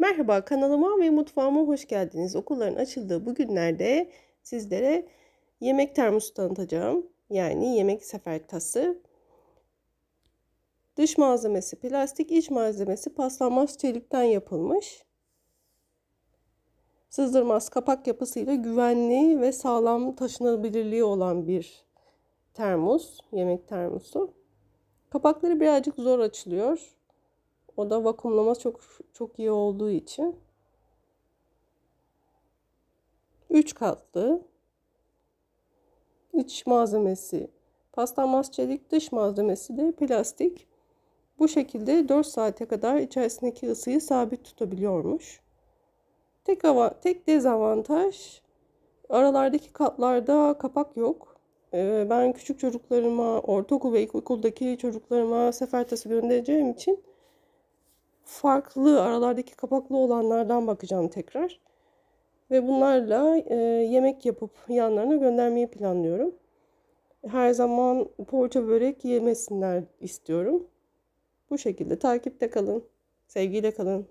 Merhaba, kanalıma ve mutfağıma hoş geldiniz. Okulların açıldığı bu günlerde sizlere yemek termosu tanıtacağım. Yani yemek sefer tası. Dış malzemesi plastik, iç malzemesi paslanmaz çelikten yapılmış. Sızdırmaz kapak yapısıyla güvenli ve sağlam taşınabilirliği olan bir termos, yemek termosu. Kapakları birazcık zor açılıyor. O da vakumlama çok iyi olduğu için. 3 katlı. İç malzemesi paslanmaz çelik, dış malzemesi de plastik. Bu şekilde 4 saate kadar içerisindeki ısıyı sabit tutabiliyormuş. Tek dezavantaj, aralardaki katlarda kapak yok. Ben küçük çocuklarıma, ortaokul ve ilkokuldaki çocuklarıma sefer tası göndereceğim için farklı aralardaki kapaklı olanlardan bakacağım tekrar. Ve bunlarla yemek yapıp yanlarına göndermeyi planlıyorum. Her zaman poğaça börek yemesinler istiyorum. Bu şekilde takipte kalın. Sevgiyle kalın.